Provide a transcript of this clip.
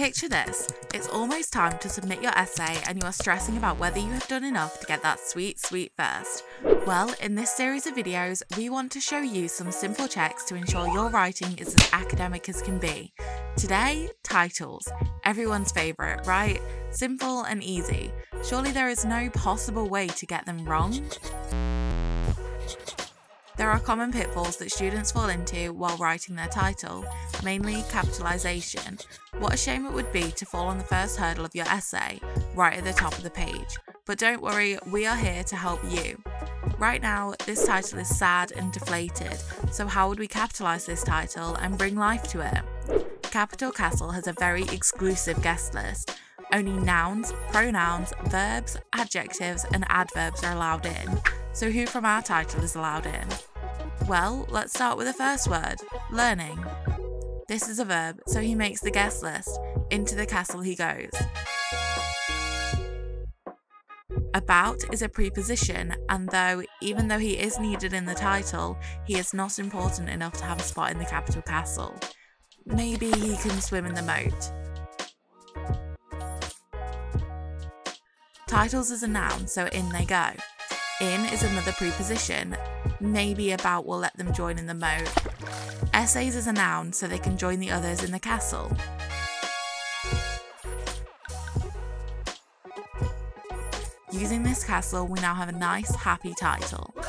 Picture this, it's almost time to submit your essay and you are stressing about whether you have done enough to get that sweet, sweet first. Well, in this series of videos, we want to show you some simple checks to ensure your writing is as academic as can be. Today, titles. Everyone's favourite, right? Simple and easy. Surely there is no possible way to get them wrong? There are common pitfalls that students fall into while writing their title, mainly capitalisation. What a shame it would be to fall on the first hurdle of your essay, right at the top of the page. But don't worry, we are here to help you. Right now, this title is sad and deflated, so how would we capitalise this title and bring life to it? Capital Castle has a very exclusive guest list. Only nouns, pronouns, verbs, adjectives and adverbs are allowed in. So who from our title is allowed in? Well, let's start with the first word, learning. This is a verb, so he makes the guest list. Into the castle he goes. About is a preposition, and even though he is needed in the title, he is not important enough to have a spot in the capital castle. Maybe he can swim in the moat. Titles is a noun, so in they go. In is another preposition. Maybe about will let them join in the moat. Essays is a noun, so they can join the others in the castle. Using this castle, we now have a nice, happy title.